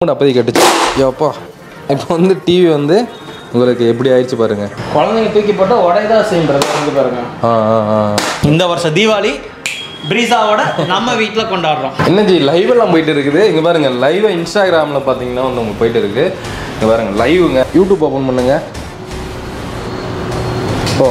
அப்படி கேட்டுச்சு ஏப்பா இப்போ வந்து டிவி வந்து உங்களுக்கு எப்படி ஆயிடுச்சு பாருங்க குழந்தைங்க தூக்கி போட்டா உடையதா செய்யறது வந்து பாருங்க இந்த வருஷம் தீபாவளி பிரீசாவோட நம்ம வீட்ல கொண்டாடுறோம் என்னது லைவ் எல்லாம் போயிட்டு இருக்குது இங்க பாருங்க லைவ் இன்ஸ்டாகிராம்ல பாத்தீங்கன்னா வந்து உங்களுக்கு போயிட்டு இருக்கு இங்க பாருங்க லைவ்ங்க YouTube ஓபன் பண்ணுங்க ஓ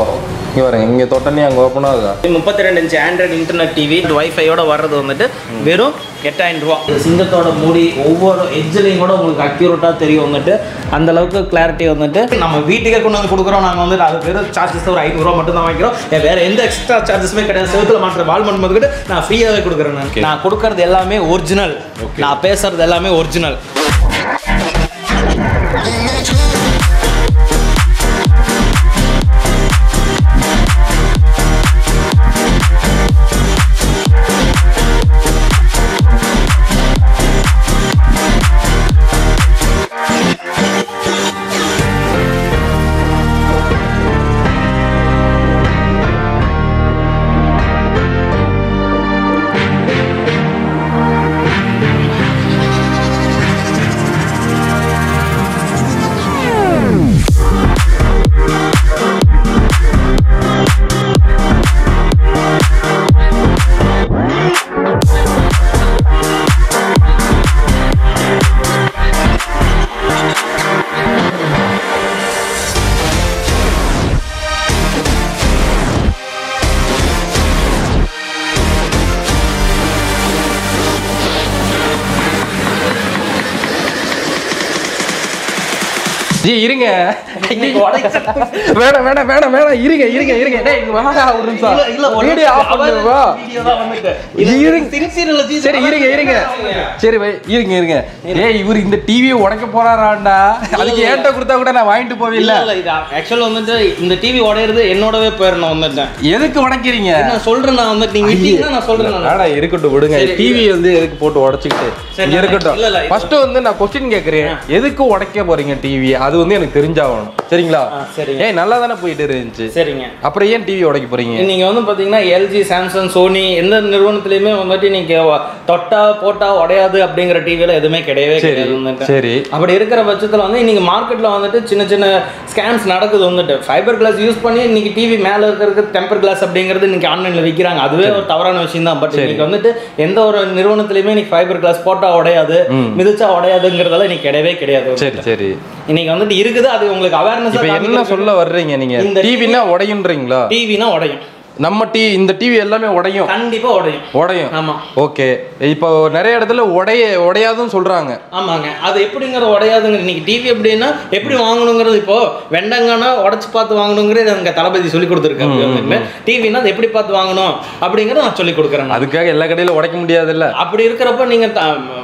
இங்க பாருங்க இங்க தட்டனே அங்க ஓபன் ஆகுது 32 inch Android internet TV Wi-Fi ஓட வரது வந்துட்டு வெறும் 8000 ரூபாய் சிங்கத்தோட மூடி ஒவ்வொரு எட்ஜ்லயும் கூட உங்களுக்கு அக்யூரேட்டா தெரியும்ங்கட்டு அந்த அளவுக்கு கிளாரிட்டி வந்துட்டு நம்ம வீட்டுக்கே கொண்டு வந்து கொடுக்குறோம் நாங்க வந்து அது வேற சார்ஜஸ் ஒரு 500 ரூபாய் மட்டும் தான் வாங்குறோம் வேற எந்த எக்ஸ்ட்ரா சார்ஜஸ்மே கிடையாது செவுத்துல மாட்டற வால் மண் மட்டும் நான் ஃப்ரீயாவே கொடுக்குறேன் நான் கொடுக்கிறது எல்லாமே ஒரிஜினல் நான் பேசுறது எல்லாமே ஒரிஜினல் இருங்க வேணாம் வேணாம் வேணாம் வேணாம் இருங்க இருங்க இருங்க டேய் இங்க வாடா ஒரு நிமிஷம் இல்ல வீடியோ ஆஃப் பண்ணு வா வீடியோ தான் வந்துட்டேன் இருங்க சின்சியர்லஜி சரி இருங்க இருங்க சரி பை இருங்க இருங்க டேய் இவரு இந்த டிவியை உடைக்க போறாராம்டா அதுக்கு ஏன்ட்ட கொடுத்தா கூட நான் வாங்கிட்டு போவே இல்ல இல்ல இது एक्चुअली வந்து இந்த டிவி உடையறது என்னோடவே பேர்ன வந்துட்டேன் எதுக்கு உடைக்கிறீங்க நான் சொல்றேன் நான் வந்து நீங்க விட்டீங்கன்னா நான் சொல்றேன் நாடா இருக்கட்டும் விடுங்க டிவி வந்து எதுக்கு போட்டு உடைச்சிட்டு இருக்கட்டும் ஃபர்ஸ்ட் வந்து நான் क्वेश्चन கேக்குறேன் எதுக்கு உடைக்க போறீங்க டிவி அது வந்து எனக்கு தெரிஞ்சாவணும் சரிங்களா ஏய் நல்லா தான போயிட்டு இருந்துச்சு சரிங்க அப்புறம் ஏன் டிவி உடைக்க போறீங்க நீங்க வந்து பாத்தீங்கன்னா LG Samsung Sony எந்த நிறுவனத்திலயுமே வந்துட்டு நீங்க தொட்டா போட்டா உடையாது அப்படிங்கற டிவில எதுமே கிடையவே கிடையாது சரி அப்படி இருக்கிற பட்சத்துல வந்து நீங்க மார்க்கெட்ல வந்துட்டு சின்ன சின்ன ஸ்கேம்ஸ் நடக்குது வந்துட்டு ஃபைபர் கிளாஸ் யூஸ் பண்ணி நீங்க டிவி மேல இருக்கிறதுக்கு டெம்பர் கிளாஸ் அப்படிங்கறது நீங்க ஆன்லைன்ல விக்கிறாங்க அதுவே ஒரு தவறான விஷயம் தான் பட் நீங்க வந்துட்டு எந்த ஒரு நிறுவனத்திலயுமே நீங்க ஃபைபர் கிளாஸ் போட்டா உடையாது மிதிச்சா உடையாதுங்கறதால நீ கிடையவே கிடையாது சரி சரி நீங்க வந்துட்டு இருக்குது அது உங்களுக்கு அவேர்னஸ் இப்ப என்ன சொல்ல வர்றீங்க நீங்க டிவினா உடையும்ன்றீங்களா டிவினா உடையும் நம்ம டிவி இந்த டிவி எல்லாமே உடையும் கண்டிப்பா உடையும் உடையும் ஆமா ஓகே இப்போ நிறைய இடத்துல உடையாதுன்னு சொல்றாங்க ஆமாங்க அது எப்படிங்கறது உடையாதுங்க நீங்க டிவி அப்படின்னா எப்படி வாங்கணுங்கிறது இப்போ வெண்டங்கானா உடைச்சு பார்த்து வாங்கணுங்கிறது எங்க தளபதி சொல்லி கொடுத்துருக்காங்க டிவினா அது எப்படி பார்த்து வாங்கணும் அப்படிங்கறத நான் சொல்லி கொடுக்குறேன் அதுக்காக எல்லா கடையில உடைக்க முடியாது இல்ல அப்படி இருக்கிறப்ப நீங்க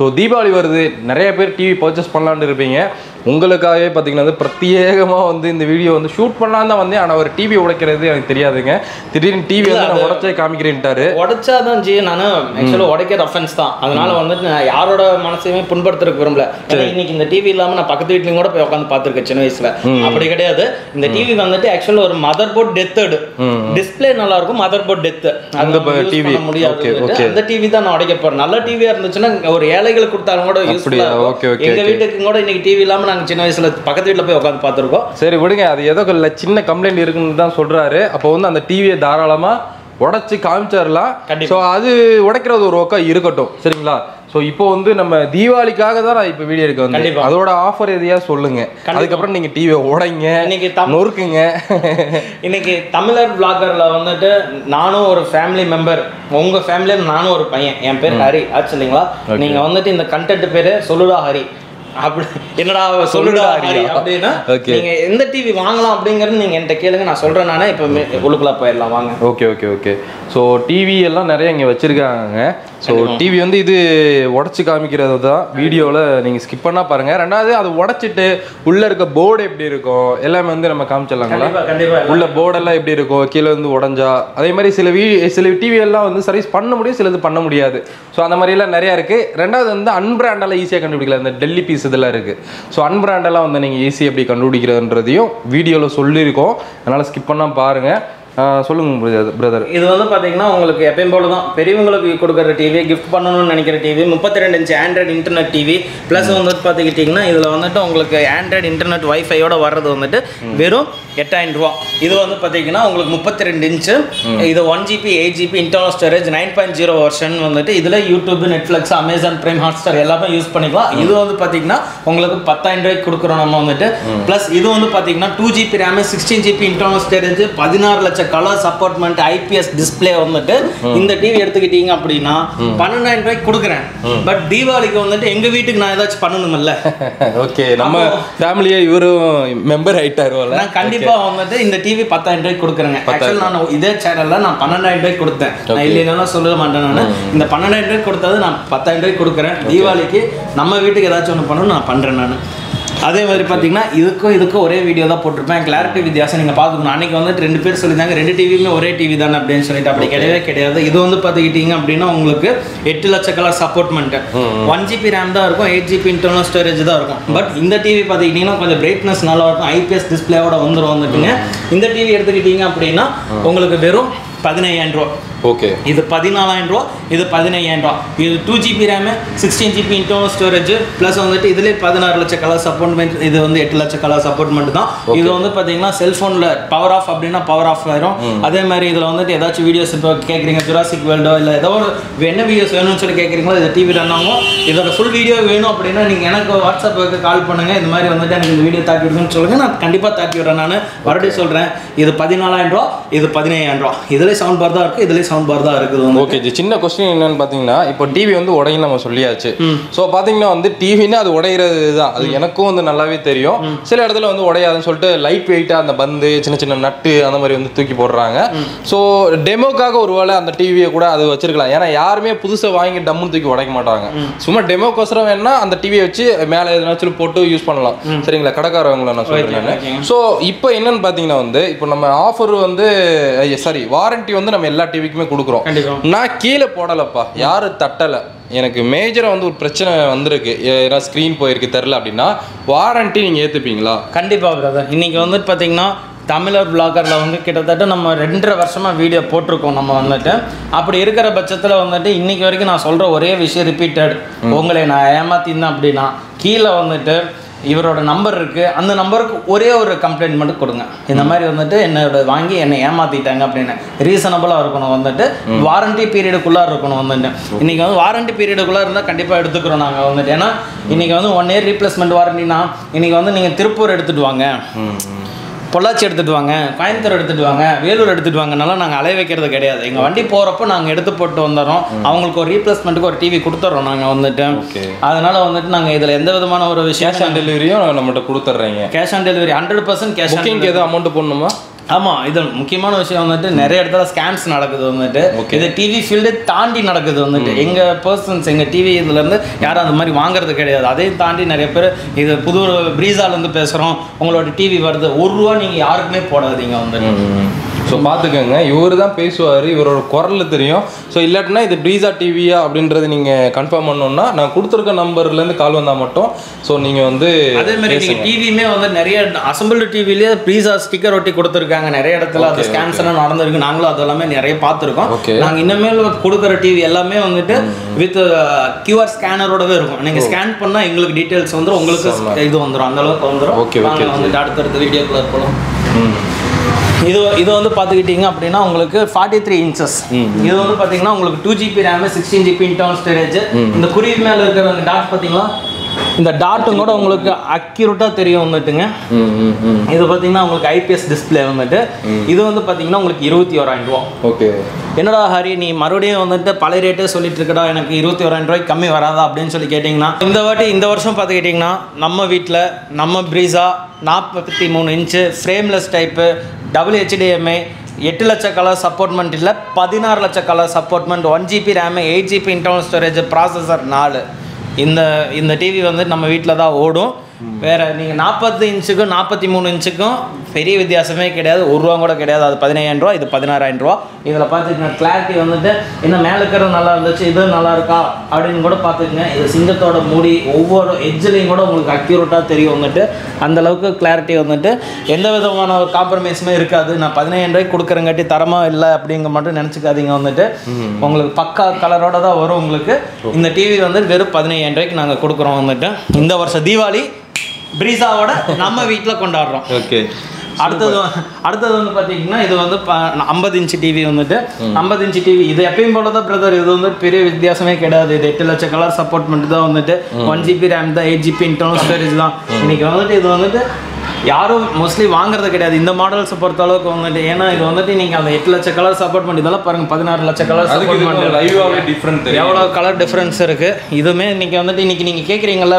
ஸோ தீபாவளி வருது நிறைய பேர் டிவி பர்ச்சேஸ் பண்ணலான்னு இருப்பீங்க உங்களுக்காகவே பார்த்தீங்கன்னா வந்து பிரத்யேகமாக வந்து இந்த வீடியோ வந்து ஷூட் பண்ணலான்னு தான் வந்தேன் ஆனால் ஒரு டிவி உடைக்கிறது எனக்கு தெரியாதுங்க திடீர்னு டிவி வந்து நான் உடச்சே காமிக்கிறேன்ட்டாரு உடச்சாதான் ஜி நான் ஆக்சுவலாக உடைக்கிற அஃபென்ஸ் தான் அதனால வந்துட்டு நான் யாரோட மனசையுமே புண்படுத்துறதுக்கு விரும்பல இன்னைக்கு இந்த டிவி இல்லாமல் நான் பக்கத்து வீட்லையும் கூட போய் உட்காந்து பார்த்துருக்கேன் சின்ன வயசுல அப்படி கிடையாது இந்த டிவி வந்துட்டு ஆக்சுவலாக ஒரு மதர் போர்ட் டெத்தர்டு டிஸ்பிளே நல்லா இருக்கும் மதர் போர்ட் டெத்து அந்த டிவி முடியாது அந்த டிவி தான் நான் உடைக்க போறேன் நல்ல டிவியா இருந்துச்சுன்னா ஒரு ஏழைகளை கொடுத்தாலும் கூட யூஸ் பண்ணுவோம் எங்க வீட்டுக்கு கூட இன்னைக்கு டிவி இல்லாமல் சின்ன வயசுல பக்கத்து வீட்டுல போய் உட்காந்து பார்த்துருக்கோம் சரி விடுங்க அது ஏதோ சின்ன கம்ப்ளைண்ட் இருக்குன்னு தான் சொல்றாரு அப்போ வந்து அந்த டிவியை தாராளமா உடைச்சு காமிச்சிடலாம் ஸோ அது உடைக்கிறது ஒரு ஒக்கா இருக்கட்டும் சரிங்களா ஸோ இப்போ வந்து நம்ம தீபாவளிக்காக தான் இப்போ வீடியோ எடுக்க வந்து அதோட ஆஃபர் எதையா சொல்லுங்க அதுக்கப்புறம் நீங்க டிவியை உடைங்க நொறுக்குங்க இன்னைக்கு தமிழர் பிளாகர்ல வந்துட்டு நானும் ஒரு ஃபேமிலி மெம்பர் உங்க ஃபேமிலியில நானும் ஒரு பையன் என் பேர் ஹரி ஆச்சு இல்லைங்களா நீங்க வந்துட்டு இந்த கண்டென்ட் பேரு சொல்லுடா ஹரி என்னடா சொல்லுடா ஹரி அப்படினா நீங்க எந்த டிவி வாங்கலாம் அப்படிங்கறது நீங்க என்கிட்ட கேளுங்க நான் சொல்றேன் நானே இப்போ உள்ளுக்குள்ள போயிரலாம் வாங்க okay okay okay so TV எல்லாம் நிறைய இங்க வச்சிருக்காங்க சோ டிவி வந்து இது உடைச்சு காமிக்கிறது தான் வீடியோல நீங்க ஸ்கிப் பண்ணா பாருங்க ரெண்டாவது அது உடைச்சிட்டு உள்ள இருக்க போர்டு எப்படி இருக்கும் எல்லாமே வந்து நம்ம காமிச்சலாம்ல உள்ள போர்டு எல்லாம் எப்படி இருக்கும் கீழ இருந்து உடைஞ்சா அதே மாதிரி சில டிவி எல்லாம் வந்து சர்வீஸ் பண்ண முடியும் சிலது பண்ண முடியாது சோ அந்த மாதிரி எல்லாம் நிறைய இருக்கு ரெண்டாவது வந்து அன்பிராண்டல ஈஸியா கண்டுபிடிக்கலாம் இந்த டெல்லி பீஸ் இதெல்லாம் இருக்கு சோ அன்பிராண்ட் எல்லாம் வந்து நீங்க ஈஸி எப்படி கண்டுபிடிக்கிறதுன்றதையும் வீடியோல சொல்லியிருக்கோம் அதனால ஸ்கிப் பண்ணா பாருங்க சொல்லுங்க பிரதர் இது வந்து பார்த்தீங்கன்னா உங்களுக்கு எப்பயும் போல தான் பெரியவங்களுக்கு கொடுக்குற டிவி கிஃப்ட் பண்ணணும்னு நினைக்கிற TV 32" Android internet TV plus வந்துட்டு பார்த்துக்கிட்டிங்கன்னா இதில் வந்துட்டு உங்களுக்கு ஆண்ட்ராய்டு இன்டர்நெட் வைஃபையோட வர்றது வந்துட்டு வெறும் 8000 ரூபா இது வந்து பார்த்தீங்கன்னா உங்களுக்கு 32" இது 1GB 8GB internal storage 9.0 version வந்துட்டு இதில் YouTube Netflix Amazon Prime Hotstar எல்லாமே யூஸ் பண்ணிக்கலாம் இது வந்து பார்த்தீங்கன்னா உங்களுக்கு 10,000 ரூபாய்க்கு கொடுக்குறோம் நம்ம வந்துட்டு ப்ளஸ் இது வந்து பார்த்தீங்கன்னா 2GB RAM 16GB internal storage 16 லட்சம் கலர் சப்போர்ட்மெண்ட் ஐபிஎஸ் டிஸ்பிளே வந்துட்டு இந்த டிவி எடுத்துக்கிட்டீங்க அப்படின்னா 12,000 ரூபாய்க்கு கொடுக்குறேன் பட் தீபாவளிக்கு வந்துட்டு எங்கள் வீட்டுக்கு நான் ஏதாச்சும் பண்ணணும்ல ஓகே நம்ம ஃபேமிலியை இவரும் மெம்பர் ஆகிட்டாரு நான் கண்டிப்பாக வந்துட்டு இந்த டிவி 10,000 ரூபாய்க்கு கொடுக்குறேங்க இதே சேனல்ல நான் 12,000 ரூபாய்க்கு கொடுத்தேன் நான் இல்லைன்னா சொல்ல மாட்டேன் நான் இந்த 12,000 ரூபாய்க்கு கொடுத்தது நான் 10,000 ரூபாய்க்கு கொடுக்குறேன் தீபாவளிக்கு நம்ம வீட்டுக்கு ஏதாச்சும் ஒன்று பண்ணணும் நான் பண்றேன் நான் அதே மாதிரி பார்த்தீங்கன்னா இதுக்கும் ஒரே வீடியோ தான் போட்டிருப்பேன் கிளாரிட்டி வித்தியாசம் நீங்கள் பார்த்துக்கணும் அன்றைக்கி வந்துட்டு 2 பேர் சொல்லியிருந்தாங்க 2 டிவியுமே ஒரே டிவி தானே அப்படின்னு சொல்லிட்டு அப்படி கிடையவே கிடையாது இது வந்து பார்த்துக்கிட்டிங்க அப்படின்னா உங்களுக்கு 8 லட்சம் கலர் சப்போர்ட்மெண்ட்டு 1GB ரேம் தான் இருக்கும் 8GB இன்டர்னல் ஸ்டோரேஜ் தான் இருக்கும் பட் இந்த டிவி பார்த்துக்கிட்டிங்கன்னா கொஞ்சம் பிரைட்னஸ் நல்லா இருக்கும் ஐபிஎஸ் டிஸ்பிளேவோட வந்துட்டுங்க இந்த டிவி எடுத்துக்கிட்டிங்க அப்படின்னா உங்களுக்கு வெறும் 15,000 ரூபா ஓகே இது 14,000 ரூபா இது 15,000 ரூபா இது 2GB RAM 16GB internal storage plus வந்துட்டு இதுலேயே 16 லட்சம் கலர் சப்போர்ட்மெண்ட் இது வந்து 8 லட்சம் கலர் சப்போர்ட்மெண்ட் தான் இது வந்து பார்த்தீங்கன்னா செல்ஃபோனில் பவர் ஆஃப் அப்படின்னா பவர் ஆஃப் ஆயிரும் அதே மாதிரி இதில் வந்துட்டு ஏதாச்சும் வீடியோஸ் இப்போ கேட்குறீங்க ஜுராசிக் வேர்ல்டோ இல்லை ஏதோ ஒரு என்ன வீடியோஸ் வேணும்னு சொல்லி கேட்குறீங்களோ இதை டிவியில் இருந்தாங்க இதோட ஃபுல் வீடியோ வேணும் அப்படின்னா நீங்கள் எனக்கு வாட்ஸ்அப்புக்கு கால் பண்ணுங்கள் இந்த மாதிரி வந்துட்டு எனக்கு இந்த வீடியோ தாக்கி விடுங்கன்னு சொல்லுங்கள் நான் கண்டிப்பாக தாக்கி விடுறேன் நான் மறுபடியும் சொல்கிறேன் இது 14,000 ரூபா இது 15,000 ரூபா இதில் சவுண்ட் பார் தான் இருக்குது இதில் சவுண்ட் பார் தான் இருக்குது ஓகே சின்ன கொஸ்டின் என்னன்னு பார்த்தீங்கன்னா இப்போ டிவி வந்து உடையின்னு நம்ம சொல்லியாச்சு ஸோ பார்த்தீங்கன்னா வந்து டிவின்னா அது உடையிறது தான் அது எனக்கும் வந்து நல்லாவே தெரியும் சில இடத்துல வந்து உடையாதுன்னு சொல்லிட்டு லைட் வெயிட்டாக அந்த பந்து சின்ன சின்ன நட்டு அந்த மாதிரி வந்து தூக்கி போடுறாங்க ஸோ டெமோக்காக ஒருவேளை அந்த டிவியை கூட அது வச்சிருக்கலாம் ஏன்னா யாருமே புதுசாக வாங்கி டம்முன்னு தூக்கி உடைக்க மாட்டாங்க சும்மா டெமோக்கோசரம் வேணுன்னா அந்த டிவியை வச்சு மேலே எதுனாச்சும் போட்டு யூஸ் பண்ணலாம் சரிங்களா கடைக்காரவங்கள நான் சொல்லியிருக்கேன் ஸோ இப்போ என்னன்னு பார்த்தீங்கன்னா வந்து இப்போ நம்ம ஆஃபர் வந்து சாரி வாரண்டி வந்து நம்ம எல்லா டிவிக்குமே கொடுக்குறோம் நான் கீழே போடலப்பா யாரும் தட்டலை எனக்கு மேஜராக வந்து ஒரு பிரச்சனை வந்திருக்கு ஏன்னா ஸ்க்ரீன் போயிருக்கு தெரில அப்படின்னா வாரண்டி நீங்கள் ஏற்றுப்பீங்களா கண்டிப்பாக பிரதர் இன்னைக்கு வந்துட்டு பார்த்தீங்கன்னா தமிழர் பிளாகரில் வந்து கிட்டத்தட்ட நம்ம 2.5 வருஷமாக வீடியோ போட்டிருக்கோம் நம்ம வந்துட்டு அப்படி இருக்கிற பட்சத்தில் வந்துட்டு இன்றைக்கி வரைக்கும் நான் சொல்கிற ஒரே விஷயம் ரிப்பீட்டட் உங்களை நான் ஏமாத்தினேன் அப்படின்னா கீழே வந்துட்டு இவரோட நம்பர் இருக்குது அந்த நம்பருக்கு ஒரே ஒரு கம்ப்ளைண்ட் மட்டும் கொடுங்க இந்த மாதிரி வந்துட்டு என்னோட வாங்கி என்னை ஏமாற்றிட்டாங்க அப்படின்னு ரீசனபுளாக இருக்கணும் வந்துட்டு வாரண்டி பீரியடுக்குள்ளே இருக்கணும் வந்துட்டு இன்றைக்கி வந்து வாரண்டி பீரியடுக்குள்ளே இருந்தால் கண்டிப்பாக எடுத்துக்கிறோம் நாங்கள் வந்துட்டு ஏன்னா இன்றைக்கி வந்து 1 இயர் ரீப்ளேஸ்மெண்ட் வாரண்டினா இன்றைக்கி வந்து நீங்கள் திருப்பூர் எடுத்துகிட்டு வாங்க பொள்ளாச்சி எடுத்துகிட்டு வாங்க கோயம்புத்தூர் எடுத்துகிட்டு வாங்க வேலூர் எடுத்துகிட்டு வாங்கனால நாங்கள் அலைய வைக்கிறது கிடையாது எங்கள் வண்டி போகிறப்போ நாங்கள் எடுத்து போட்டு வந்துடுறோம் அவங்களுக்கு ஒரு ரீப்ளேஸ்மெண்ட்டுக்கு ஒரு டிவி கொடுத்துட்றோம் நாங்கள் வந்துட்டு அதனால் வந்துட்டு நாங்கள் இதில் எந்த விதமான ஒரு கேஷ் ஆன் டெலிவரியும் நம்மகிட்ட கொடுத்துட்றீங்க cash on delivery 100% cash on எதுவும் அமௌண்ட் போடணுமா ஆமாம் இது முக்கியமான விஷயம் வந்துட்டு நிறைய இடத்துல ஸ்கேம்ஸ் நடக்குது வந்துட்டு இது டிவி ஃபீல்டு தாண்டி நடக்குது வந்துட்டு எங்கள் பர்சன்ஸ் எங்கள் டிவி இதுலேருந்து யாரும் அந்த மாதிரி வாங்குறது கிடையாது அதையும் தாண்டி நிறைய பேர் இது புது ப்ரீஸாலேருந்து பேசுகிறோம் உங்களோட டிவி வருது 1 ரூபா நீங்கள் யாருக்குமே போடாதீங்க வந்துட்டு ஸோ பார்த்துக்கோங்க இவர் தான் பேசுவார் இவரோட குரல் தெரியும் ஸோ இல்லாட்டினா இது ப்ரீஸா டிவியா அப்படின்றது நீங்கள் கன்ஃபார்ம் பண்ணணும்னா நான் கொடுத்துருக்க நம்பர்லேருந்து கால் வந்தால் மட்டும் ஸோ நீங்கள் வந்து அதேமாதிரி நீங்கள் டிவியுமே வந்து நிறைய அசம்பிள் டிவிலேயே ப்ரீஸா ஸ்டிக்கர் ஒட்டி கொடுத்துருக்காங்க நிறைய இடத்துல அது ஸ்கேம்ஸ் எல்லாம் நடந்திருக்கு நாங்களும் அதெல்லாமே நிறைய பார்த்துருக்கோம் நாங்கள் இன்னமேல் கொடுக்குற டிவி எல்லாமே வந்துட்டு வித் கியூஆர் ஸ்கேனரோடவே இருக்கும் நீங்கள் ஸ்கேன் பண்ணால் எங்களுக்கு டீட்டெயில்ஸ் வந்துடும் உங்களுக்கு இது வந்துடும் அந்தளவுக்கு வந்துடும் ஓகே வந்துட்டு அடுத்தடுத்த வீடியோக்குள்ள இருக்கலாம் இது வந்து பார்த்துக்கிட்டிங்க அப்படின்னா உங்களுக்கு 43 இன்ச்சஸ் இது வந்து பார்த்தீங்கன்னா உங்களுக்கு 2GB RAM 16GB internal storage இந்த குறிப்பு மேலே இருக்கிற டாட் பார்த்தீங்களா இந்த டாட்டும் கூட உங்களுக்கு அக்யூரேட்டாக தெரியும் வந்துட்டுங்க இது பார்த்தீங்கன்னா உங்களுக்கு ஐபிஎஸ் டிஸ்பிளே வந்துட்டு இது வந்து பார்த்தீங்கன்னா உங்களுக்கு 21,000 ரூபா ஓகே என்னடா ஹரி நீ மறுபடியும் வந்துட்டு பழைய ரேட்டே சொல்லிட்டு இருக்கடா எனக்கு 21,000 ரூபாய்க்கு கம்மி வராதா அப்படின்னு சொல்லி கேட்டிங்கன்னா, இந்த வாட்டி இந்த வருஷம் பார்த்துக்கிட்டிங்கன்னா நம்ம வீட்டில் நம்ம ப்ரீஸா 43 inch frameless type double HDMI 8 லட்சம் கலர் சப்போர்ட்மெண்ட் இல்லை 16 லட்சம் colour சப்போர்ட்மெண்ட் 1 GB RAM 8 GB internal storage processor 4 இந்த டிவி வந்து நம்ம வீட்டில் தான் ஓடும். வேறு நீங்கள் 40 இன்ச்சுக்கும் 43 இன்ச்சுக்கும் பெரிய வித்தியாசமே கிடையாது, ₹1 கூட கிடையாது. அது 15,000 ரூபா, இது 16,000 ரூபா. இதில் பார்த்துக்கங்க கிளாரிட்டி வந்துட்டு இன்னும் மேலே இருக்கிறது நல்லா இருந்துச்சு, இது நல்லா இருக்கா அப்படின்னு கூட பார்த்துக்குங்க. இது சிங்கத்தோட மூடி ஒவ்வொரு எட்ஜ்லையும் கூட உங்களுக்கு அக்யூரேட்டாக தெரியும். வந்துட்டு அந்தளவுக்கு கிளாரிட்டி வந்துட்டு எந்த விதமான ஒரு காம்ப்ரமைஸுமே இருக்காது. நான் 15,000 ரூபாய்க்கு கொடுக்குறங்காட்டி தரமாக இல்லை அப்படிங்க மட்டும் நினச்சிக்காதீங்க. வந்துட்டு உங்களுக்கு பக்கா கலரோட தான் வரும். உங்களுக்கு இந்த டிவி வந்து வெறும் 15,000 ரூபாய்க்கு நாங்கள் கொடுக்குறோம். வந்துட்டு இந்த வருஷம் தீபாவளி ப்ரீஸாவோட நம்ம வீட்டில் கொண்டாடுறோம். ஓகே, அடுத்தது வந்து பார்த்தீங்கன்னா இது வந்து 50 இன்ச்சு டிவி. வந்துட்டு 50 இன்ச்சு டிவி இது எப்பயும் போல தான் பிரதர். இது வந்து பெரிய வித்தியாசமே கிடையாது. இது 8 லட்சம் கலர் சப்போர்ட்மெண்ட் தான். வந்துட்டு 1 GB RAM தான், 8 GB இன்டர்னல் ஸ்டோரேஜ் தான். இன்னைக்கு வந்துட்டு இது வந்துட்டு யாரும் மோஸ்ட்லி வாங்குறது கிடையாது இந்த மாடல்ஸை பொறுத்த அளவுக்கு. வந்துட்டு ஏன்னா இது வந்துட்டு நீங்கள் அந்த 8 லட்சம் கலர் சப்போர்ட் பண்ணி இதெல்லாம் பாருங்கள், 16 லட்சம் கலர் சப்போர்ட் பண்ணி லைவாகவே டிஃப்ரெண்ட் எவ்வளோ கலர் டிஃப்ரென்ஸ் இருக்குது. இதுவுமே இன்றைக்கி வந்துட்டு இன்றைக்கி நீங்கள் கேட்குறீங்களா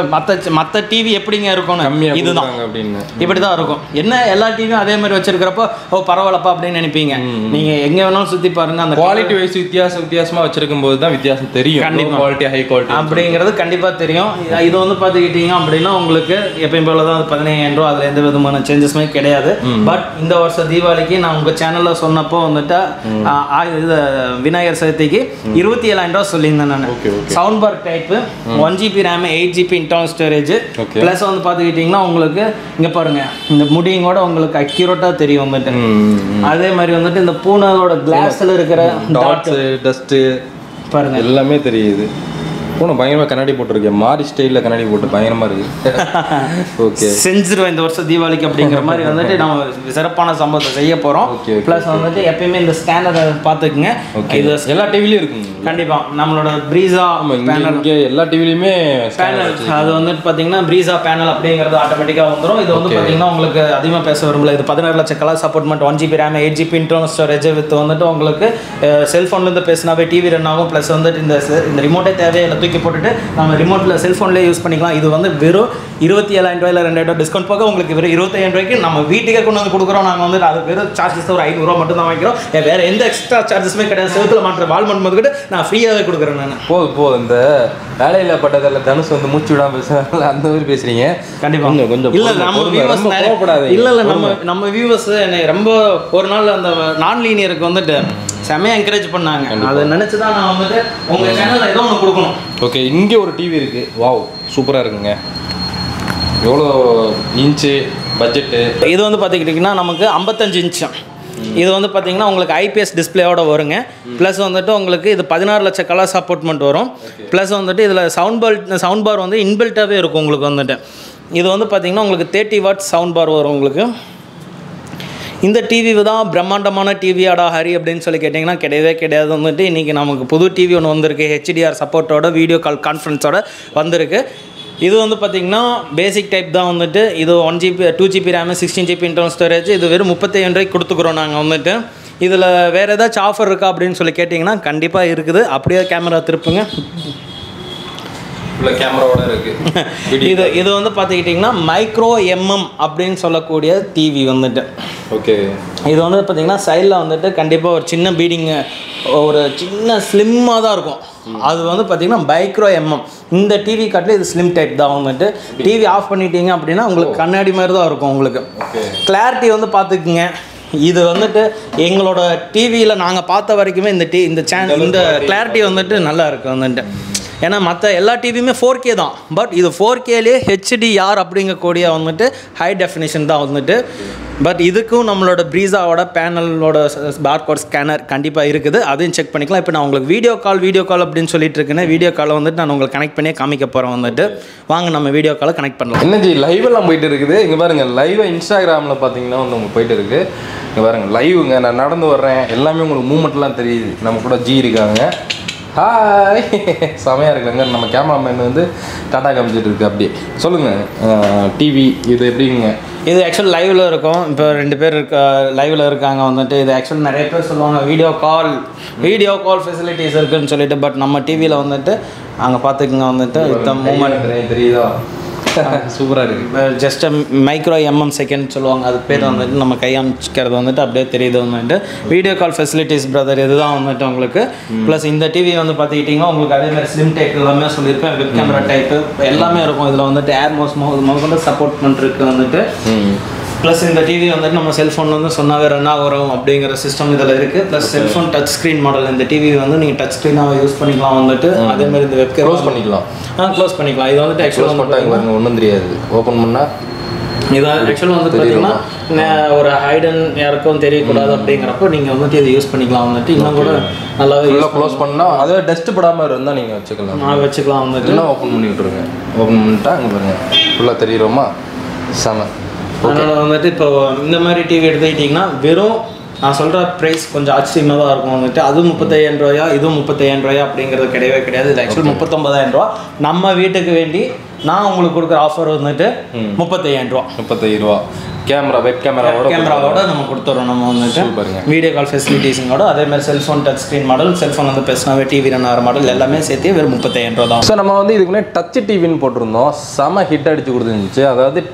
மற்ற டிவி எப்படிங்க இருக்கும்னு, இதுதான் அப்படின்னு இப்படி தான் இருக்கும். என்ன எல்லா டிவியும் அதே மாதிரி வச்சுருக்கிறப்போ ஓ பரவாயில்லப்பா அப்படின்னு நினைப்பீங்க. நீங்கள் எங்கே வேணாலும் சுற்றி பாருங்கள். அந்த குவாலிட்டி வைஸ் வித்தியாசமாக வச்சுருக்கும் போது தான் வித்தியாசம் தெரியும். கண்டிப்பாக குவாலிட்டி ஹை குவாலிட்டி அப்படிங்கிறது கண்டிப்பாக தெரியும். இது வந்து பார்த்துக்கிட்டிங்க அப்படின்னா உங்களுக்கு எப்பயும் போல தான் 15,000 ரூபா. அதில் எந்த விதமான சேஞ்சஸ்மே கிடையாது. பட் இந்த வருஷம் தீபாவளிக்கு நான் உங்கள் சேனலில் சொன்னப்போ வந்துட்டு விநாயகர் சதுர்த்திக்கு 27,000 ரூபா சொல்லியிருந்தேன் நான். Sound bar type 1 GB RAM 8 GB internal storage plus வந்து பார்த்துக்கிட்டிங்கன்னா உங்களுக்கு இங்கே பாருங்கள் இந்த முடியும் கூட உங்களுக்கு அக்யூரேட்டாக தெரியும். வந்துட்டு அதே மாதிரி வந்துட்டு இந்த பூனையோட கிளாஸில் இருக்கிற டாட்ஸு டஸ்ட்டு பாருங்கள் எல்லாமே தெரியுது. பூனை பயங்கரமாக கண்ணாடி போட்டிருக்கேன், மாறி ஸ்டைலில் கண்ணாடி போட்டு பயங்கரமாக இருக்குது. ஓகே, செஞ்சிருவேன் இந்த வருஷம் தீபாவளிக்கு அப்படிங்கிற மாதிரி வந்துட்டு நம்ம சிறப்பான சம்பவத்தை செய்ய போகிறோம். ஓகே, ப்ளஸ் வந்துட்டு எப்பயுமே இந்த ஸ்டாண்டர்டை பார்த்துக்குங்க. ஓகே, இது எல்லா டிவிலையும் இருக்குங்க. கண்டிப்பாக நம்மளோட ப்ரீஸா பேனல் எல்லா டிவிலையுமே பேனல் அது வந்துட்டு பார்த்தீங்கன்னா ப்ரீஸா பேனல் அப்படிங்கிறது ஆட்டோமேட்டிக்காக வந்துடும். இது வந்து பார்த்தீங்கன்னா உங்களுக்கு அதிகமாக பேச விரும்பல. இது 16 லட்சம் colour சப்போர்ட்மெண்ட் 1 GB RAM 8 GB internal storage with வந்துட்டு உங்களுக்கு செல்ஃபோன்லேருந்து பேசினாவே டிவி ரன் ஆகும். ப்ளஸ் வந்துட்டு இந்த ரிமோட்டே தேவையில்லை, போட்டுட்டு நம்ம ரிமோட்ல செல்போன்லயே யூஸ் பண்ணிக்கலாம். இது வந்து வெறும் 27,000 ரூபாயில 2,000 ரூபாய் டிஸ்கவுண்ட் போக உங்களுக்கு வெறும் 25,000 ரூபாய்க்கு நம்ம வீட்டுக்கே கொண்டு வந்து கொடுக்குறோம். நாங்கள் வந்து அது வெறும் சார்ஜஸ் ஒரு 500 ரூபா மட்டும் தான் வாங்கிக்கிறோம். வேற எந்த எக்ஸ்ட்ரா சார்ஜஸுமே கிடையாது. செவத்துல மாற்ற வால் மட்டும் வந்துக்கிட்டு நான் ஃப்ரீயாகவே கொடுக்குறேன். நான் போதும் இந்த வேலையில பட்டதில் தனுஷ் வந்து மூச்சு விடாம பேசுறாங்க அந்த மாதிரி பேசுறீங்க. கண்டிப்பாக கொஞ்சம் இல்லை நம்ம வியூவர்ஸ் இல்லை நம்ம வியூவர்ஸ் என்னை ரொம்ப ஒரு நாள் அந்த நான் லீனியருக்கு வந்துட்டு செமையாக என்கரேஜ் பண்ணாங்க. அதை நினச்சி தான் நான் வந்துட்டு உங்கள் சேனலில் ஏதோ ஒன்று கொடுக்கணும். ஓகே, இங்கே ஒரு டிவி இருக்குது. வாவ், சூப்பராக இருக்குங்க. எவ்வளோ இன்ச்சு பட்ஜெட்டு இது வந்து பார்த்துக்கிட்டிங்கன்னா நமக்கு 55 இன்ச்சு. இது வந்து பார்த்தீங்கன்னா உங்களுக்கு IPS டிஸ்பிளேயோட வருங்க. ப்ளஸ் வந்துட்டு உங்களுக்கு இது 16 லட்சம் கலர் சப்போர்ட்மெண்ட் வரும். ப்ளஸ் வந்துட்டு இதில் சவுண்ட் பார் வந்து இன்பில்ட்டாகவே இருக்கும். உங்களுக்கு வந்துட்டு இது வந்து பார்த்திங்கன்னா உங்களுக்கு 30 வாட் சவுண்ட் பார் வரும். உங்களுக்கு இந்த டிவி தான் பிரம்மாண்டமான டிவியாடா ஹரி அப்படின்னு சொல்லி கேட்டிங்கன்னா கிடையவே கிடையாது. வந்துட்டு இன்றைக்கி நமக்கு புது டிவி ஒன்று வந்திருக்கு, HDR சப்போர்ட்டோட வீடியோ கால் கான்ஃபரன்ஸோட வந்திருக்கு. இது வந்து பார்த்திங்கன்னா பேசிக் டைப் தான். வந்துட்டு இது 1 GB 2 GB RAM 16 GB internal storage. இது வெறும் 35,000 ரூபாய்க்கு கொடுத்துக்குறோம் நாங்கள். வந்துட்டு இதில் வேறு ஏதாச்சும் ஆஃபர் இருக்கா அப்படின்னு சொல்லி கேட்டிங்கன்னா கண்டிப்பாக இருக்குது. அப்படியே கேமரா திருப்புங்க. கேமராவோட இருக்குது இது. இது வந்து பார்த்துக்கிட்டிங்கன்னா மைக்ரோ MM அப்படின்னு சொல்லக்கூடிய டிவி வந்துட்டு. ஓகே, இது வந்து பார்த்திங்கன்னா சைடில் வந்துட்டு கண்டிப்பாக ஒரு சின்ன பீடிங்கு ஒரு சின்ன ஸ்லிம்மாக தான் இருக்கும். அது வந்து பார்த்திங்கன்னா மைக்ரோ MM. இந்த டிவி காட்டில் இது ஸ்லிம் டைப் தான். வந்துட்டு டிவி ஆஃப் பண்ணிட்டீங்க அப்படின்னா உங்களுக்கு கண்ணாடி மாதிரி தான் இருக்கும். உங்களுக்கு கிளாரிட்டி வந்து பார்த்துக்குங்க. இது வந்துட்டு எங்களோட டிவியில் நாங்கள் பார்த்த வரைக்குமே இந்த சேனல் இந்த கிளாரிட்டி வந்துட்டு நல்லா இருக்குது. வந்துட்டு ஏன்னா மற்ற எல்லா டிவியுமே 4K தான். பட் இது 4Kலேயே HDR அப்படிங்கக்கூடிய வந்துட்டு ஹை டெஃபினேஷன் தான். வந்துட்டு பட் இதுக்கும் நம்மளோட ப்ரீஸாவோட பேனலோட பார்கோட் ஸ்கேனர் கண்டிப்பாக இருக்குது. அதையும் செக் பண்ணிக்கலாம். இப்போ நான் உங்களுக்கு வீடியோ கால் அப்படின்னு சொல்லிட்டு இருக்கேன். வீடியோ காலை வந்துட்டு நான் உங்களுக்கு கனெக்ட் பண்ணியே காமிக்க போகிறேன். வந்துட்டு வாங்க நம்ம வீடியோ காலை கனெக்ட் பண்ணலாம். என்னஜி லைவ் எல்லாம் போயிட்டு இருக்குது. இங்கே பாருங்கள் லைவாக இன்ஸ்டாகிராமில் பார்த்தீங்கன்னா வந்து உங்களுக்கு போயிட்டு இருக்குது. இங்கே பாருங்கள் லைவுங்க, நான் நடந்து வர்றேன். எல்லாமே உங்களுக்கு மூமெண்ட்லாம் தெரியுது. நம்ம கூட ஜி இருக்காங்க. ஹாய், செமையாக இருக்குங்க. நம்ம கேமராமேன் வந்து டாட்டா காமிச்சிட்டு இருக்கு. அப்படியே சொல்லுங்கள் டிவி இது எப்படிங்க This is actually live. Video call facilities are good, but our TV Super. Just a micro second long as video call facilities, brother, plus in the TV on the eating slim tech web camera type air support. Plus in the TV on that cell phone on the Sona system plus cell phone touch screen model and the TV on the touch screen use on that webcam. Close panicla. Actually, on the or a hide and aircon theory could have been recording of the use Paniglon. The team close Pana, other dust Padama and running a chicken. I will check on the dinner. I told you price is very low. That's why it's 35,000, it's actually 39,000. I'm going to offer you an offer. 35,000. Camera, super. Video call facilities, cell phone touch screen model, cell phone TV model, all. So, we have touch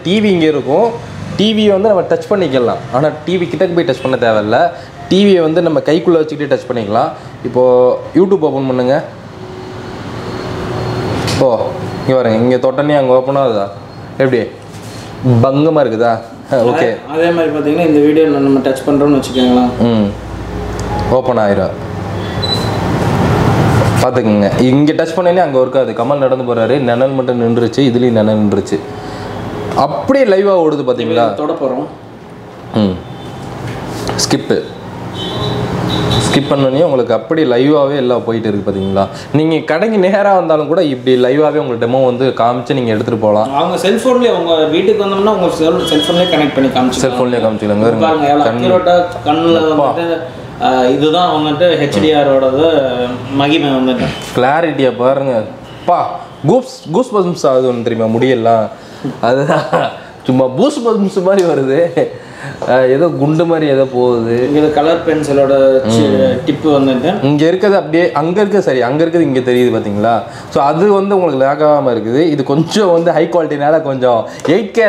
TV. TV on the touch panicala, on a TV kitak by touch panatavella, TV on the Namakai chicken touch panicla, YouTube open Munanga. Oh, you are in a totani and open other every day. Banga Margada, okay. I am in the video on a touch pandron chicken. Open Ira. Pathing, you can get touch pan and Gorka, the command under the Burari, Nanan Mutton and Richi, Idli Nanan Richi. Appadi live odudu pathingala thoda porom skip pannani ungalku appadi live ave ella poite irukku pathingala neenga kadangi nehara vandalum kuda ipdi live ave ungal demo vandu kaamichu neenga eduthu polam avanga cell phone la unga veetukku vandamna unga cell phone la connect panni kaamichu cell phone la kaamichilanga irunga kannula vandha idudhaan avanga HDR oda magime vandha clarity ah paarenga pa goosebumps aagudhu theriyuma mudiyalla. That's why boost buttons are there. This Gundamari is a color pencil tip. So, that's why it's high quality. 8K.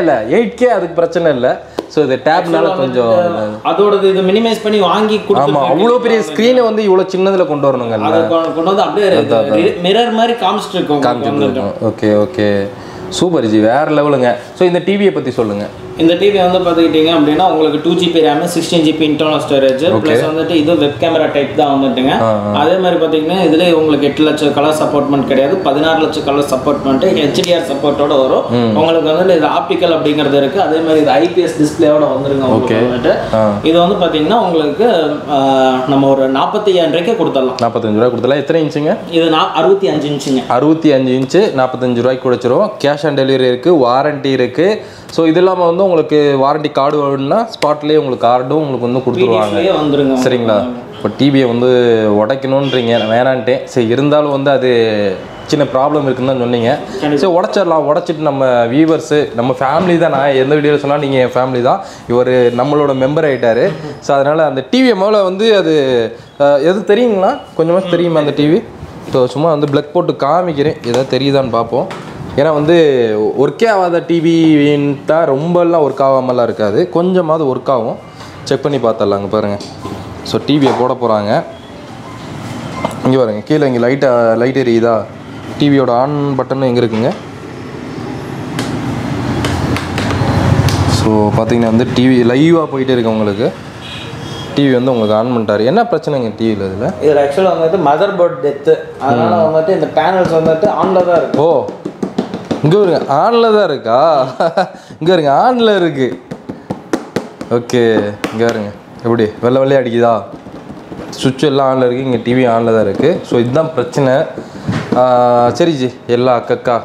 So, the tab is minimized. It's a mirror. Super ji, where level nga. So in the TV pati solunga. In the TV on the pathina update 2GB RAM, 16GB internal storage, plus on that either web camera type the on the dinga. Other Mary Patina, either only color supportment cadre, 16 color supportment, HDR support or the optical updinger there, other Mary the IPS display out on the letter. Either on the pathina number Napati and Reka Kurtala. Napathanjura, 3 inching, either Aruthi and Jinche, Napatanjura Kurachro, cash and delivery, warranty. So this warranty card spot lay card TV problem so what viewers family than family you are member so the TV so blackboard ஏனா வந்து work ஆகாத TV விண்டா ரொம்பலாம் work ஆகாமல இருக்காது கொஞ்சமாவது work ஆகும் check பண்ணி பார்த்தறலாம்ங்க பாருங்க so டிவியை போட போறாங்க இங்க பாருங்க கீழ இங்க லைட் எரியுதா டிவியோட ஆன் பட்டன் எங்க இருக்குங்க சோ பாத்தீங்கன்னா வந்து டிவி லைவா போயிட்டே இருக்கு உங்களுக்கு TV வந்து உங்களுக்கு ஆன் பண்ணிட்டாரு என்ன பிரச்சனைங்க டிவில இதுல இது एक्चुअली வந்து மதர்போர்ட் டெத் அதனால வந்து இந்த பேனல்ஸ் வந்து ஆன்ல தான் இருக்கு ஓ இங்க பாருங்க ஆன்ல தான் இருக்கா இங்க பாருங்க ஆன்ல இருக்கு ஓகே இங்க பாருங்க எப்படி வெள்ள வெள்ளை அடிக்குதா சுவிட்ச் எல்லாம் ஆன்ல இருக்கு இங்க டிவி ஆன்ல தான் இருக்கு சோ இதுதான் பிரச்சனை சரி ஜி எல்லா அக்கக்கா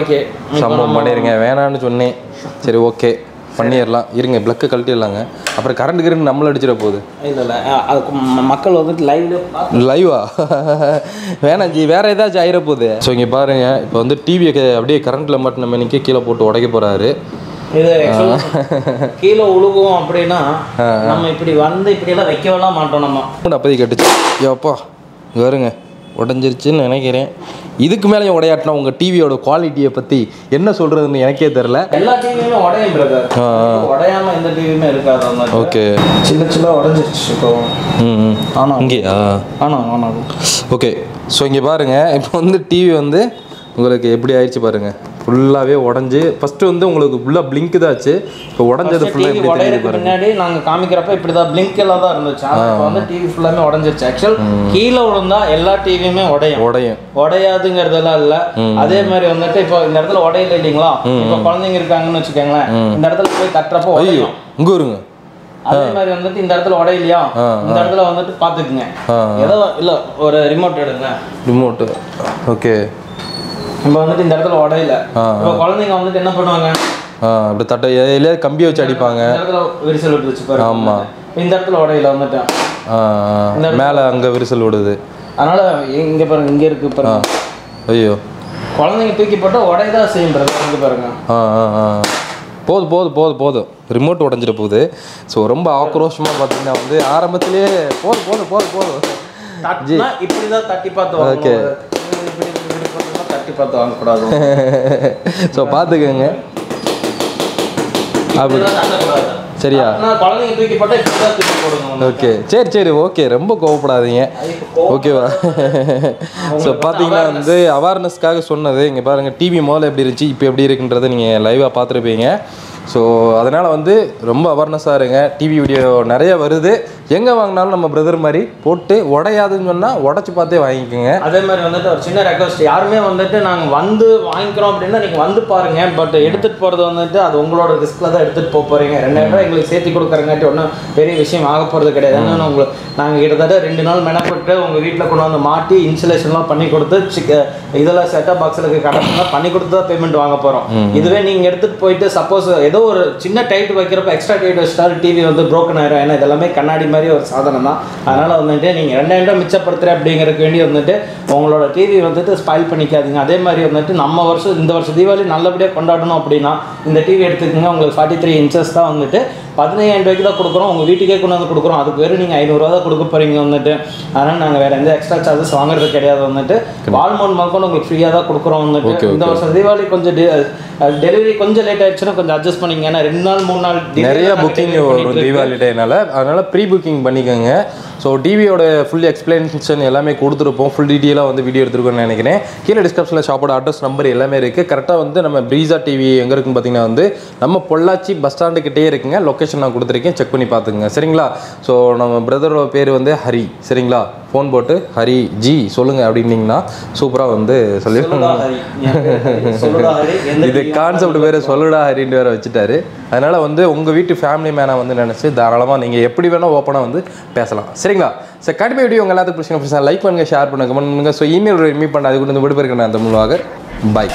ஓகே சம்பவம் பண்ணிருங்க வேணாம்னு சொன்னேன் சரி ஓகே பண்ணிரலாம் இருங்க ப்ளக் கழட்டிடலாங்க அப்புறம் கரண்ட் கிரண்ட் நம்மள அடிச்சிர போகுது இல்ல மக்கள் வந்து லைவா வேணா ஜி வேற ஏதாவது ஆயிர போகுது சோ இங்க பாருங்க இப்போ வந்து டிவி அப்படியே கரண்ட்ல மாட்டணும் நினைக்க கீழ போட்டு உடைக்க போறாரு உடைஞ்சிருச்சுன்னு நினைக்கிறேன். இதுக்கு மேலே உடையாட்டினா உங்கள் டிவியோட குவாலிட்டியை பற்றி என்ன சொல்கிறதுன்னு எனக்கே தெரில. எல்லா டிவியுமே உடையும் பிரதர், உடையாமல் எந்த டிவியுமே இருக்காது. ஓகே, சின்ன சின்ன உடஞ்சிருச்சு. ம், ஆனால் இங்கேயா? ஆனால் ஆனால் ஓகே. ஸோ இங்கே பாருங்கள், இப்போ வந்து டிவி வந்து உங்களுக்கு எப்படி ஆயிடுச்சு பாருங்கள், ஃபுல்லாகவே உடஞ்சி. ஃபஸ்ட்டு வந்து உங்களுக்கு ஃபுல்லாக பிளிங்க் தாச்சு, இப்போ உடஞ்சது ஃபுல்லாக இப்படி தெரியுது. முன்னாடி நாங்கள் காமிக்கிறப்ப இப்படி தான் பிளிங்கெல்லாம் தான் இருந்துச்சு. இப்போ வந்து டிவி ஃபுல்லாமே உடஞ்சிருச்சு. ஆக்சுவல் கீழே விழுந்தா எல்லா டிவியுமே உடையும், உடையும் உடையாதுங்கிறதெல்லாம் இல்லை. அதே மாதிரி வந்துட்டு இப்போ இந்த இடத்துல உடையில இல்லைங்களா, இப்போ குழந்தைங்க இருக்காங்கன்னு வச்சுக்கோங்களேன், இந்த இடத்துல போய் தட்டுறப்போ உடையும். இங்கே வருங்க, அதே மாதிரி வந்துட்டு இந்த இடத்துல உடையிலையா, இந்த இடத்துல வந்துட்டு பார்த்துக்குங்க. ஏதோ இல்லை, ஒரு ரிமோட் எடுங்க, ரிமோட்டு. ஓகே, இப்போ வந்துட்டு இந்த இடத்துல உடையில இப்போ குழந்தைங்க வந்துட்டு என்ன பண்ணுவாங்க, அப்படி தட்டை எதுலையாவது கம்பியை வச்சு அடிப்பாங்க. இந்த இடத்துல விரிசல் விட்டு வச்சு பாருங்க. ஆமாம், இந்த இடத்துல உடையில வந்துட்டேன், மேலே அங்கே விரிசல் விடுது. அதனால இங்கே பாருங்க, இங்கே இருக்கு பாருங்க. ஐயோ, குழந்தைங்க தூக்கி போட்டு உடையதான் செய்யும் பாருங்க. இங்கே பாருங்க. ஆ ஆ, போதும் போதும் போதும் போதும், ரிமோட் உடஞ்சிட போகுது. ஸோ ரொம்ப ஆக்ரோஷமாக பார்த்தீங்கன்னா வந்து ஆரம்பத்திலே போதும் போதும் போதும் போதும் இப்படி தான் தட்டி பார்த்து. ஓகே, பாத்துக்கங்க சரியா, ஓகே சரி சரி ஓகே, ரொம்ப கோவப்படாதீங்க ஓகேவா. ஸோ பார்த்தீங்கன்னா வந்து அவேர்னஸ்க்காக சொன்னது. இங்கே பாருங்கள், டிவி முதல்ல எப்படி இருந்துச்சு, இப்போ எப்படி இருக்குன்றதை நீங்கள் லைவாக பார்த்துருப்பீங்க. ஸோ அதனால் வந்து ரொம்ப அவேர்னஸாக இருங்க. டிவி வீடியோ நிறைய வருது, எங்கே வாங்கினாலும் நம்ம பிரதர் மாதிரி போட்டு உடையாதுன்னு சொன்னால் உடச்சி பார்த்தே வாங்கிக்கோங்க. அதே மாதிரி வந்துட்டு ஒரு சின்ன ரெக்வஸ்ட், யாருமே வந்துட்டு நாங்கள் வந்து வாங்கிக்கிறோம் அப்படின்னா நீங்கள் வந்து பாருங்கள், பட் எடுத்துகிட்டு போகிறது வந்துட்டு அது உங்களோட ரிஸ்கில் தான் எடுத்துகிட்டு போக போகிறீங்க. 2000 ரூபாய் எங்களுக்கு சேர்த்து கொடுக்குறங்காட்டி ஒன்றும் பெரிய விஷயம் ஆக போகிறது கிடையாது. ஏன்னா உங்களுக்கு நாங்கள் கிட்டத்தட்ட 2 நாள் மெனப்பட்டு உங்கள் வீட்டில் கொண்டு வந்து மாட்டி இன்சுலேஷன்லாம் பண்ணி கொடுத்து இதெல்லாம் செட்டப் பாக்ஸுக்கு கடைசிலாம் பண்ணி கொடுத்து தான் பேமெண்ட் வாங்க போகிறோம். இதுவே நீங்கள் எடுத்துகிட்டு போயிட்டு சப்போஸ் ஏதோ ஒரு சின்ன டைட் வைக்கிறப்ப எக்ஸ்ட்ரா டைட் வச்சிட்டாலும் டிவி வந்து ப்ரோக்கன் ஆயிரும். ஏன்னா இதெல்லாமே கண்ணாடி மாதிரி ஒரு சாதனம் தான். அதனால் வந்துட்டு நீங்கள் 2000 ரூபாய் மிச்சப்படுத்துகிற அப்படிங்கிறதுக்கு வேண்டி வந்துட்டு உங்களோட டிவி வந்துட்டு ஸ்பாயில் பண்ணிக்காதீங்க. அதே மாதிரி வந்துட்டு நம்ம வருஷம் இந்த வருஷம் தீபாவளி நல்லபடியாக கொண்டாடணும் அப்படின்னா இந்த டிவி எடுத்துக்கோங்க. உங்களுக்கு 43 இன்ச்சஸ் தான் வந்துட்டு 15,000 ரூபாய்க்கு தான் கொடுக்குறோம். உங்கள் வீட்டுக்கே கொண்டு வந்து கொடுக்குறோம். அதுக்கு வேறு நீங்கள் 500 ரூபா தான் கொடுக்க போகிறீங்க வந்துட்டு. அதனால் நாங்கள் வேறு எந்த எக்ஸ்ட்ரா சார்ஜஸ் வாங்குறது கிடையாது. வந்துட்டு வால்மோன் மக்கம் உங்களுக்கு ஃப்ரீயாக தான் கொடுக்குறோம் வந்துட்டு. இந்த வருஷம் தீபாவளி கொஞ்சம் டெலிவரி கொஞ்சம் லேட் ஆயிடுச்சுன்னா கொஞ்சம் அட்ஜஸ்ட் பண்ணிங்க. ஏன்னா 2 நாள் 3 நாள் நிறைய புக்கிங் வரும் தீபாவளி டேனால். அதனால் ப்ரீ புக்கிங் பண்ணிக்கோங்க. ஸோ டிவியோட ஃபுல் எக்ஸ்பிளனேஷன் எல்லாமே கொடுத்துருப்போம். ஃபுல் டீட்டெயிலாக வந்து வீடியோ எடுத்துருக்கோன்னு நினைக்கிறேன். கீழே டிஸ்கிரிப்ஷனில் ஷாப்போட அட்ரஸ் நம்பர் எல்லாமே இருக்குது. கரெக்டாக வந்து நம்ம ப்ரீஸா டிவி எங்கே இருக்குன்னு பார்த்தீங்கன்னா வந்து நம்ம பொள்ளாச்சி பஸ் ஸ்டாண்டுக்கிட்டே இருக்குங்க. லொக்கேஷன் நான் கொடுத்துருக்கேன், செக் பண்ணி பார்த்துங்க சரிங்களா. ஸோ நம்ம பிரதரோட பேர் வந்து ஹரி சரிங்களா. ஃபோன் போட்டு ஹரி ஜி சொல்லுங்கள் அப்படின்னிங்கன்னா சூப்பராக வந்து சொல்லிடுவாங்க. இது கான்செப்ட் பேர் சொல்லுடா ஹரின்னு வேறு வச்சுட்டாரு. அதனால் வந்து உங்கள் வீட்டு ஃபேமிலி மேனாக வந்து நினச்சி தாராளமாக நீங்கள் எப்படி வேணால் ஓப்பனாக வந்து பேசலாம் சரிங்களா. ஸோ கண்டிப்பாக வீடியோ உங்கள் எல்லாத்துக்கும் பிடிச்சிங்கன்னா லைக் பண்ணுங்கள், ஷேர் பண்ணுங்கள், கமெண்ட் பண்ணுங்கள். ஸோ இமெயில் மீட் பண்ண அதுக்கு வந்து விடுப்பு இருக்கிறேன். அந்த முழுவாக பாய்.